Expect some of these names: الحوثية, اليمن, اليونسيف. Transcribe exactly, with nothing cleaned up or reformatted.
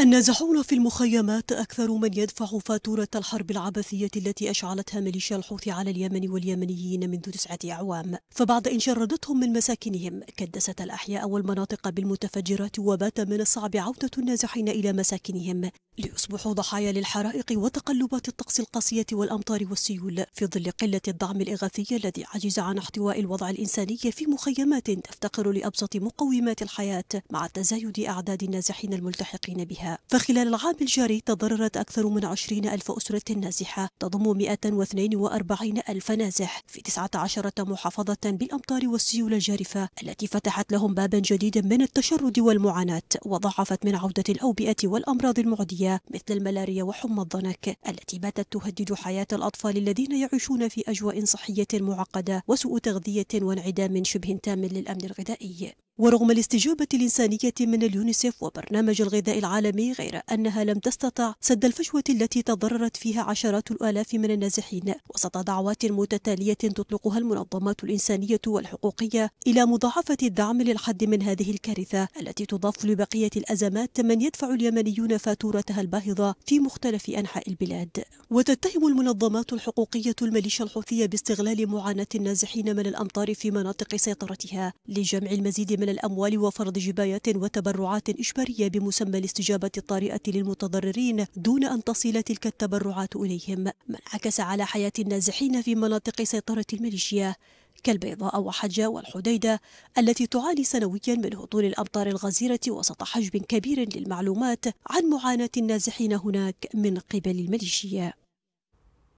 النازحون في المخيمات أكثر من يدفع فاتورة الحرب العبثية التي أشعلتها ميليشيا الحوثي على اليمن واليمنيين منذ تسعة أعوام، فبعد أن شردتهم من مساكنهم كدست الأحياء والمناطق بالمتفجرات، وبات من الصعب عودة النازحين إلى مساكنهم ليصبحوا ضحايا للحرائق وتقلبات الطقس القاسية والأمطار والسيول، في ظل قلة الدعم الإغاثي الذي عجز عن احتواء الوضع الإنساني في مخيمات تفتقر لأبسط مقومات الحياة مع تزايد أعداد النازحين الملتحقين بها. فخلال العام الجاري تضررت أكثر من عشرين ألف أسرة نازحة تضم مئة واثنين وأربعين ألف نازح في تسعة عشر محافظة بالأمطار والسيول الجارفة التي فتحت لهم بابا جديدا من التشرد والمعاناة، وضاعفت من عودة الأوبئة والأمراض المعدية مثل الملاريا وحمى الضنك التي باتت تهدد حياة الأطفال الذين يعيشون في أجواء صحية معقدة وسوء تغذية وانعدام شبه تام للأمن الغذائي. ورغم الاستجابة الإنسانية من اليونسيف وبرنامج الغذاء العالمي، غير أنها لم تستطع سد الفجوة التي تضررت فيها عشرات الآلاف من النازحين، وسط دعوات متتالية تطلقها المنظمات الإنسانية والحقوقية إلى مضاعفة الدعم للحد من هذه الكارثة التي تضاف لبقية الأزمات من يدفع اليمنيون فاتورتها الباهظة في مختلف أنحاء البلاد. وتتهم المنظمات الحقوقية الميليشيا الحوثية باستغلال معاناة النازحين من الأمطار في مناطق سيطرتها لجمع المزيد من من الأموال وفرض جبايات وتبرعات إجبارية بمسمى الاستجابة الطارئة للمتضررين دون أن تصل تلك التبرعات إليهم، ما انعكس على حياة النازحين في مناطق سيطرة الميليشيا كالبيضاء وحجة والحديدة التي تعاني سنويا من هطول الأمطار الغزيرة، وسط حجب كبير للمعلومات عن معاناة النازحين هناك من قبل الميليشيا.